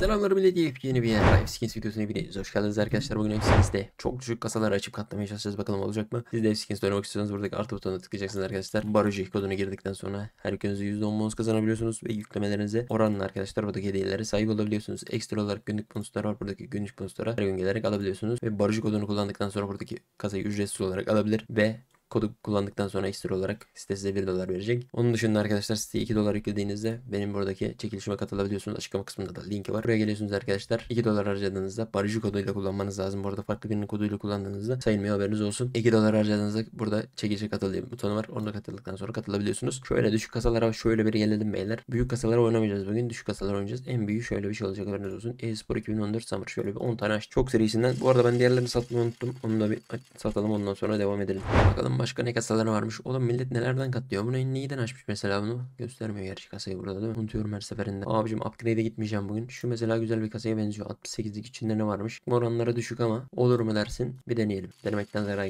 Selamlar millet, yeni bir yeni Fskins videosuna hepiniz hoş geldiniz arkadaşlar. Bugün Fskins'te çok düşük kasaları açıp katlamaya çalışacağız, bakalım olacak mı? Siz de Fskins'te oynamak istiyorsanız buradaki artı butonuna tıklayacaksınız arkadaşlar. Baruji kodunu girdikten sonra her gününüzde %10 bonus kazanabiliyorsunuz ve yüklemelerinize oranla arkadaşlar buradaki hediyelere sahip olabiliyorsunuz. Ekstra olarak günlük bonuslar var, buradaki günlük bonuslara her gün gelerek alabiliyorsunuz ve Baruji kodunu kullandıktan sonra buradaki kasayı ücretsiz olarak alabilir ve kodu kullandıktan sonra ekstra olarak site size $1 verecek. Onun dışında arkadaşlar siteye $2 yüklediğinizde benim buradaki çekilişime katılabiliyorsunuz. Açıklama kısmında da linki var. Buraya geliyorsunuz arkadaşlar. $2 harcadığınızda Baruji koduyla kullanmanız lazım. Bu arada farklı birinin koduyla kullandığınızda sayılmıyor, haberiniz olsun. $2 harcadığınızda burada çekilişe katıl butonu var. Ona katıldıktan sonra katılabiliyorsunuz. Şöyle düşük kasalara şöyle bir gelelim beyler. Büyük kasalara oynamayacağız bugün. Düşük kasalara oynayacağız. En büyüğü şöyle bir şey olacak, haberiniz olsun. eSpor 2014 Samur. Şöyle bir 10 tane açtı. Çok serisinden. Bu arada ben diğerlerini satmayı unuttum. Onu da bir satalım, ondan sonra devam edelim. Bakalım başka ne kasaları varmış. Oğlum millet nelerden katlıyor? Bunu en neyden açmış mesela bunu? Göstermiyor gerçi kasayı burada değil mi? Unutuyorum her seferinde. Abicim upgrade'e gitmeyeceğim bugün. Şu mesela güzel bir kasaya benziyor. 68'lik içinde ne varmış? Oranlara düşük ama olur mu dersin? Bir deneyelim. Denemekten zarar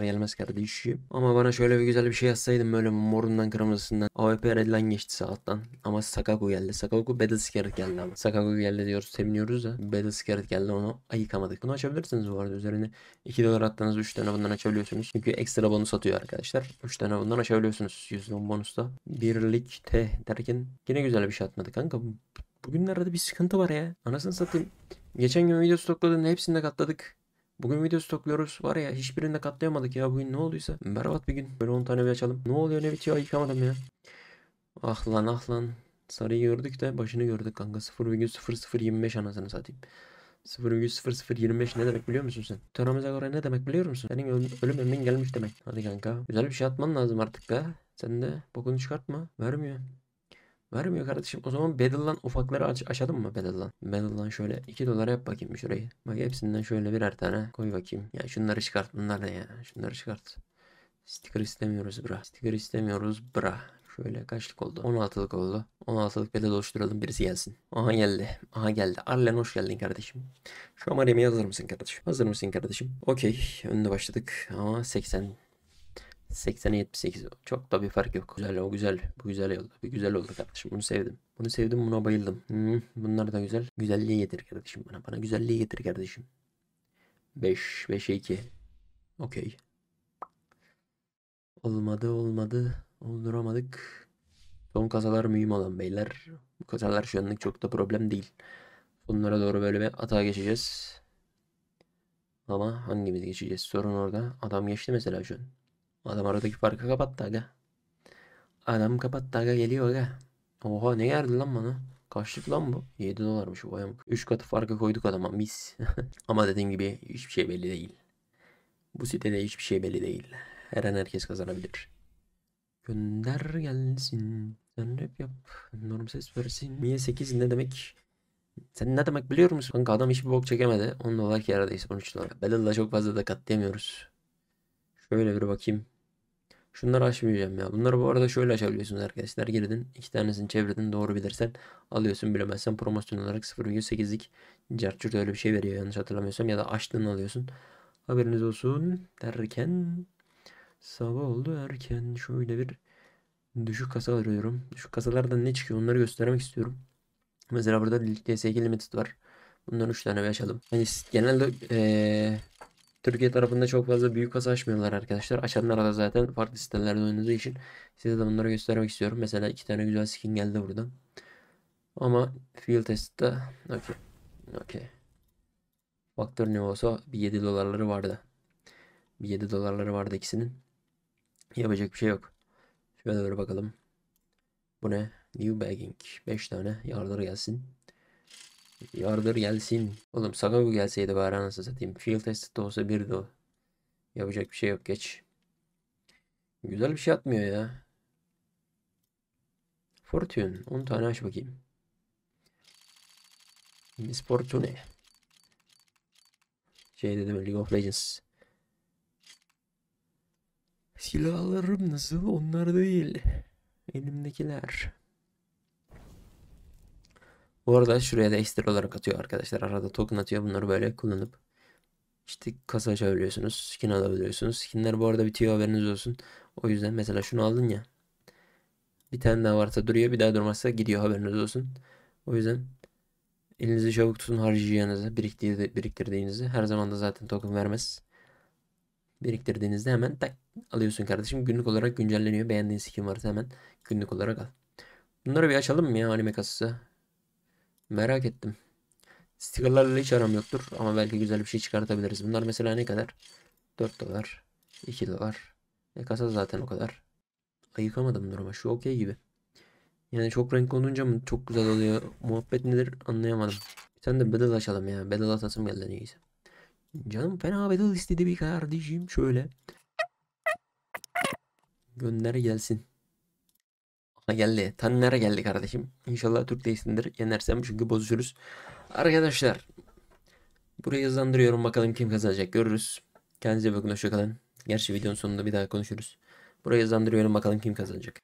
gelmez kardeşim. Ama bana şöyle bir güzel bir şey yazsaydım, böyle morundan kırmızısından. AWP Redlan geçti sağdan. Ama Sakago geldi. Sakago Battle Sikaret geldi ama. Sakago geldi diyoruz, seviniyoruz da. Battle Sikaret geldi, onu ayıkamadık. Bunu açabilirsiniz bu arada. Üzerine $2 attığınız 3 tane bundan açabiliyorsunuz. Çünkü ekstra bonus atıyor arkadaşlar. 3 tane bundan açabiliyorsunuz. %10 bonusta. Birlikte derken yine güzel bir şey atmadı kanka. Bugünlerde bir sıkıntı var ya. Anasını satayım. Geçen gün video stokladığında hepsini de katladık. Bugün video stokluyoruz. Var ya hiçbirini de katlayamadık ya. Bugün ne olduysa. Berbat bir gün. Böyle 10 tane bir açalım. Ne oluyor ne bitiyor yıkamadım ya. Ah lan ah lan. Sarıyı gördük de başını gördük kanka. 0,0025 anasını satayım. 0,0025 ne demek biliyor musun sen? Töremize göre ne demek biliyor musun? Senin ölüm ömrün gelmiş demek. Hadi kanka. Güzel bir şey atman lazım artık da. Sen de bokunu çıkartma. Vermiyor. Vermiyor kardeşim. O zaman Battle'dan ufakları açalım mı Battle'dan? Battle'dan şöyle $2 yap bakayım şurayı. Bak hepsinden şöyle birer tane koy bakayım. Ya şunları çıkart. Bunlar ne ya? Şunları çıkart. Sticker istemiyoruz bra. Şöyle kaçlık oldu? 16'lık oldu. 16'lık bedel oluşturalım, birisi gelsin. Aha geldi. Arlen hoş geldin kardeşim. Şu amaremi hazır mısın kardeşim? Okey. Önde başladık. Ama 80. 80'e 78. Çok da bir fark yok. Güzel o güzel. Bu güzel oldu. Bir güzel oldu kardeşim. Bunu sevdim. Buna bayıldım. Bunlar da güzel. Güzelliği getir kardeşim bana. Güzelliği getir kardeşim. 5. 5'e 2. Okey. Olmadı. Olduramadık. Son kasalar mühim olan beyler. Bu kasalar şu anlık çok da problem değil. Sonlara doğru böyle bir atağa geçeceğiz. Ama hangimiz geçeceğiz? Sorun orada. Adam geçti mesela şu an. Adam aradaki farkı kapattı aga. Geliyor aga. Oha ne geldi lan bana? Kaçlık lan bu? $7'mış bu ayamık. 3 katı farkı koyduk adama mis. Ama dediğim gibi hiçbir şey belli değil. Bu sitede hiçbir şey belli değil. Her an herkes kazanabilir. Gönder gelsin. Sen rap yap. Norm ses versin. Niye 8 ne demek? Sen ne demek biliyor musun? Kanka adam hiçbir bok çekemedi. $10 kârdayız. $13. Battle'da çok fazla da katlayamıyoruz. Şöyle bir bakayım. Şunları açmayacağım ya. Bunları bu arada şöyle açabiliyorsunuz arkadaşlar. Girdin. 2 tanesini çevirdin. Doğru bilirsen alıyorsun. Bilemezsen promosyon olarak 0,8'lik carçurt öyle bir şey veriyor. Yanlış hatırlamıyorsam. Ya da açtığını alıyorsun. Haberiniz olsun derken... Sabah oldu erken. Şöyle bir düşük kasa arıyorum. Düşük kasalardan ne çıkıyor onları göstermek istiyorum. Mesela burada DSG Limited var. Bundan 3 tane bir açalım. Yani genelde Türkiye tarafında çok fazla büyük kasa açmıyorlar arkadaşlar. Açanlar da zaten farklı sitelerde oynadığı için size de bunları göstermek istiyorum. Mesela 2 tane güzel skin geldi buradan. Ama field test'te okey. Faktör ne olsa bir $7'ları vardı. İkisinin. Yapacak bir şey yok. Şöyle böyle bakalım. Bu ne? New bagging. 5 tane. Yardır gelsin. Oğlum Sakago gelseydi bari anasını satayım. Field test de olsa bir de o. Yapacak bir şey yok, geç. Güzel bir şey atmıyor ya. Fortune. 10 tane aç bakayım. Miss Fortune. Şey dedim, League of Legends. Silahlarım nasıl? Onlar değil. Elimdekiler. Bu arada şuraya da ekstra olarak atıyor arkadaşlar. Arada token atıyor. Bunları böyle kullanıp işte kasa açabiliyorsunuz. Skin alabiliyorsunuz. Skinler bu arada bitiyor, haberiniz olsun. O yüzden mesela şunu aldın ya. Bir tane daha varsa duruyor. Bir daha durmazsa gidiyor, haberiniz olsun. O yüzden elinizi çabuk tutun, harcayacağınızı, biriktirdiğinizi. Her zaman da zaten token vermez. Biriktirdiğinizde hemen tak alıyorsun kardeşim. Günlük olarak güncelleniyor. Beğendiğin skin varsa hemen günlük olarak al. Bunları bir açalım mı ya, anime kasası? Merak ettim. Stickerlarla hiç aram yoktur ama belki güzel bir şey çıkartabiliriz. Bunlar mesela ne kadar? 4 dolar, 2 dolar. Kasa zaten o kadar. Ayıkamadım durumu. Şu okey gibi. Yani çok renkli olunca mı çok güzel oluyor? Muhabbet nedir anlayamadım. Sen de battle açalım ya. Battle atasım geldi neyse. Canım fena battle istedi bir kardeşim. Şöyle. Gönder gelsin. Ha geldi. Tanner'e geldi kardeşim. İnşallah Türk değilsindir. Yenersem çünkü bozuşuruz. Arkadaşlar. Burayı hızlandırıyorum. Bakalım kim kazanacak. Görürüz. Kendinize bakın. Hoşçakalın. Gerçi videonun sonunda bir daha konuşuruz. Burayı hızlandırıyorum. Bakalım kim kazanacak.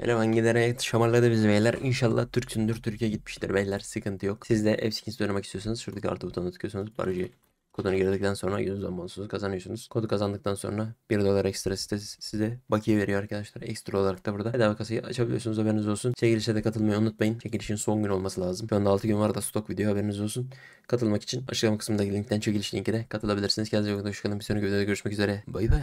Elevangilere şamarladı bizi beyler. İnşallah Türksündür. Türkiye gitmiştir beyler. Sıkıntı yok. Siz de Fskins oynamak istiyorsanız şuradaki artı butonuna tıklıyorsunuz. Baruji kodunu girdikten sonra %10 bonusunuzu kazanıyorsunuz. Kodu kazandıktan sonra 1 dolar ekstra sitesi size bakiye veriyor arkadaşlar. Ekstra olarak da burada bedava kasayı açabiliyorsunuz. Haberiniz olsun. Çekilişe de katılmayı unutmayın. Çekilişin son günü olması lazım. Şu anda 6 gün var da stok video, haberiniz olsun. Katılmak için açıklama kısmındaki linkten çekiliş linkine katılabilirsiniz. Kendinize iyi bakın. Hoşçakalın. Bir sonraki videoda görüşmek üzere. Bay bay.